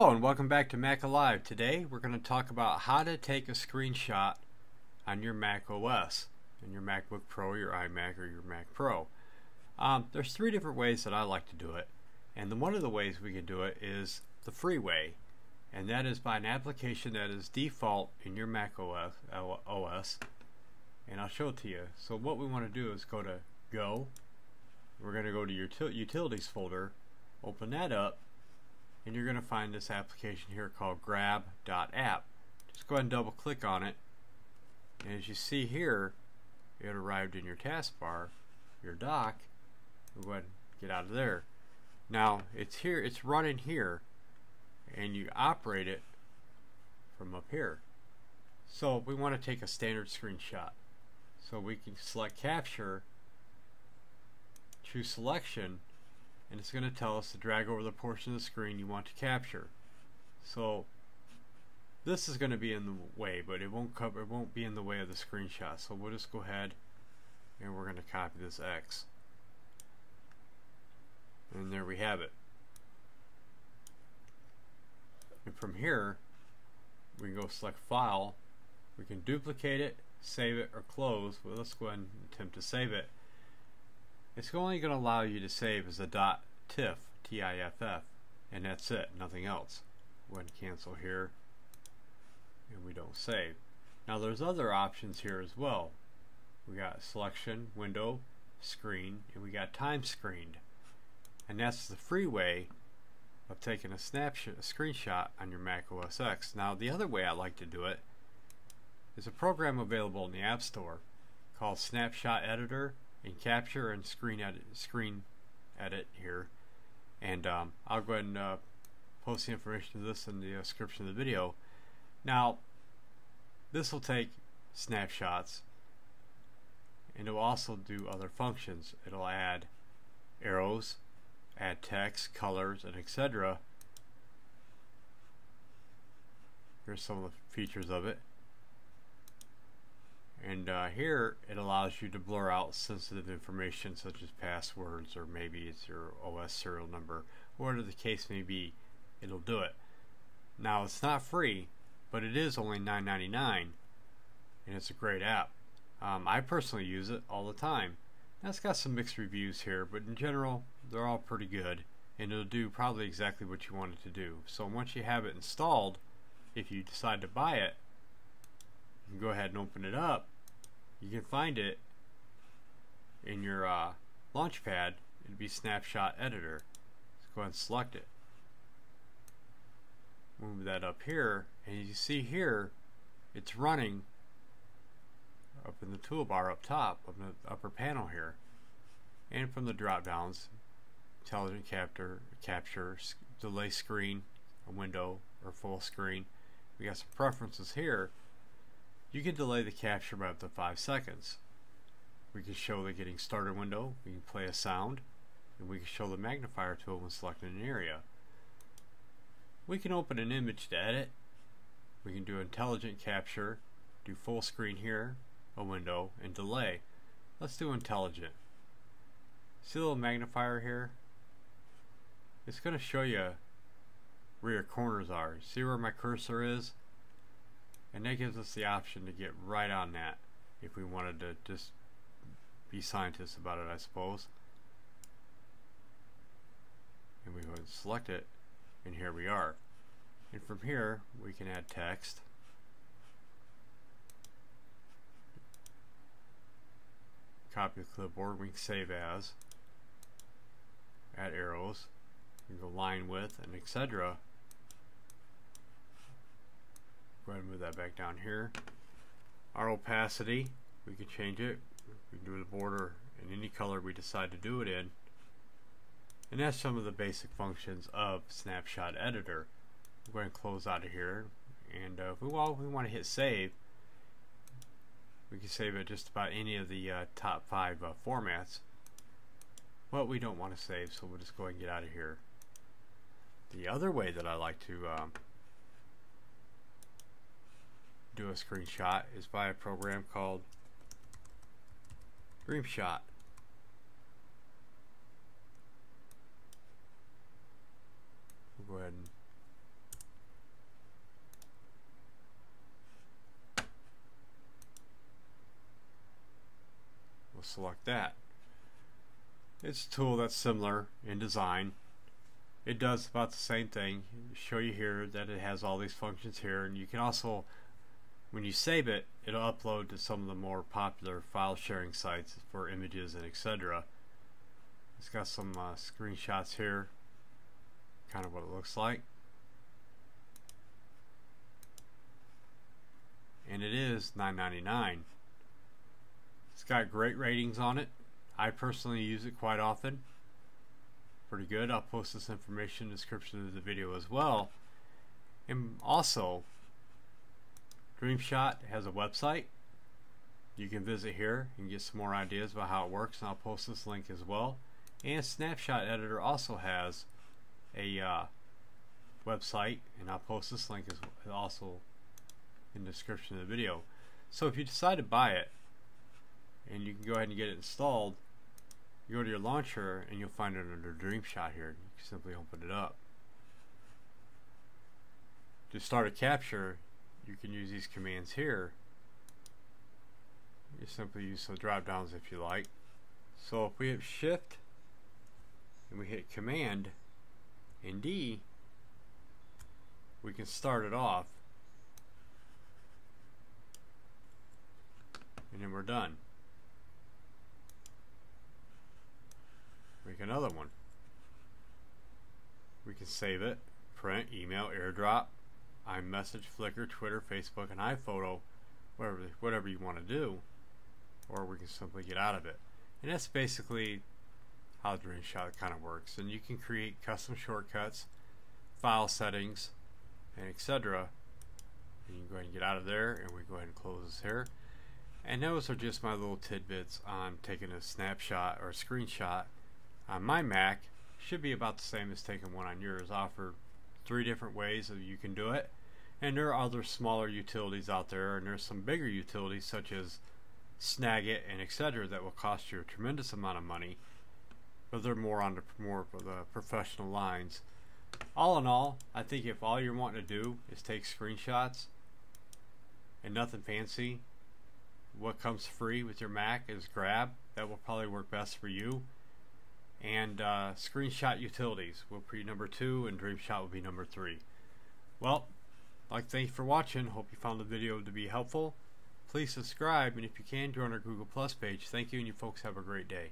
Hello and welcome back to Mac Alive. Today we're going to talk about how to take a screenshot on your Mac OS and your MacBook Pro, your iMac, or your Mac Pro. There's three different ways that I like to do it, and one of the ways we can do it is the free way, and that is by an application that is default in your Mac OS, and I'll show it to you. So what we want to do is go to Go. We're going to go to your Utilities folder, open that up, and you're going to find this application here called grab.app. Just go ahead and double click on it, and as you see here, it arrived in your taskbar, your dock. We'll go ahead and get out of there. Now it's here, it's running here, and you operate it from up here. So we want to take a standard screenshot. So we can select capture, choose selection, and it's going to tell us to drag over the portion of the screen you want to capture. So this is going to be in the way, but it won't be in the way of the screenshot. So we'll just go ahead and we're going to copy this X. And there we have it. And from here we can go select file, we can duplicate it, save it, or close. Well, let's go ahead and attempt to save it. It's only going to allow you to save as a .tiff, T-I-F-F, and that's it, nothing else. We'll cancel here, and we don't save. Now there's other options here as well. We got selection, window, screen, and we got time screened. And that's the free way of taking a snapshot, a screenshot on your Mac OS X. Now the other way I like to do it is a program available in the App Store called Snapshot Editor. And capture and screen edit here, and I'll go ahead and post the information of this in the description of the video. Now this will take snapshots, and it will also do other functions. It'll add arrows, add text, colors, and etc. Here's some of the features of it. And here it allows you to blur out sensitive information such as passwords, or maybe it's your OS serial number, whatever the case may be, it'll do it. Now it's not free, but it is only $9.99, and it's a great app. I personally use it all the time. Now it's got some mixed reviews here, but in general they're all pretty good, and it'll do probably exactly what you want it to do. So once you have it installed, if you decide to buy it, you can go ahead and open it up. You can find it in your launchpad. It'd be Snapshot Editor. Let's go ahead and select it. Move that up here, and you see here it's running up in the toolbar up top of the upper panel here. And from the drop downs, intelligent capture, delay screen, a window, or full screen. We got some preferences here. You can delay the capture by up to 5 seconds. We can show the getting started window, we can play a sound, and we can show the magnifier tool when selecting an area. We can open an image to edit. We can do intelligent capture, do full screen here, a window, and delay. Let's do intelligent. See the little magnifier here? It's going to show you where your corners are. See where my cursor is? And that gives us the option to get right on that if we wanted to just be scientists about it, I suppose. And we go ahead and select it, and here we are. And from here we can add text, copy the clipboard, we can save as, add arrows, we can go line width, and etc. Go ahead and move that back down here. Our opacity, we can change it. We can do the border in any color we decide to do it in. And that's some of the basic functions of Snapshot Editor. We're going to close out of here, and if we want to hit save, we can save it just about any of the top 5 formats. But we don't want to save, so we'll just go ahead and get out of here. The other way that I like to do a screenshot is by a program called DreamShot. We'll go ahead and We'll select that. It's a tool that's similar in design. It does about the same thing. It'll show you here that it has all these functions here, and you can also, when you save it, it'll upload to some of the more popular file sharing sites for images and etc. It's got some screenshots here, kind of what it looks like. And it is $9.99. It's got great ratings on it. I personally use it quite often. Pretty good. I'll post this information in the description of the video as well. And also, DreamShot has a website. You can visit here and get some more ideas about how it works, and I'll post this link as well. And Snapshot Editor also has a website, and I'll post this link as well, also in the description of the video. So if you decide to buy it, and you can go ahead and get it installed, you go to your launcher and you'll find it under DreamShot here. You can simply open it up. To start a capture, you can use these commands here. You simply use the drop downs if you like. So if we hit Shift and we hit Command and D, we can start it off, and then we're done. Make another one. We can save it, print, email, AirDrop, iMessage, Flickr, Twitter, Facebook, and iPhoto, whatever you want to do, or we can simply get out of it. And that's basically how DreamShot kind of works. And you can create custom shortcuts, file settings, and etc. You can go ahead and get out of there, and we go ahead and close this here. And those are just my little tidbits on taking a snapshot or a screenshot on my Mac. Should be about the same as taking one on yours. Offer 3 different ways that you can do it, and there are other smaller utilities out there, and there's some bigger utilities such as Snagit and etc. that will cost you a tremendous amount of money, but they're more on the professional lines. All in all, I think if all you're wanting to do is take screenshots and nothing fancy, what comes free with your Mac is Grab. That will probably work best for you. And screenshot utilities will be number 2, and DreamShot will be number 3. Well, I'd like to thank you for watching. Hope you found the video to be helpful. Please subscribe, and if you can, join our Google Plus page. Thank you, and you folks have a great day.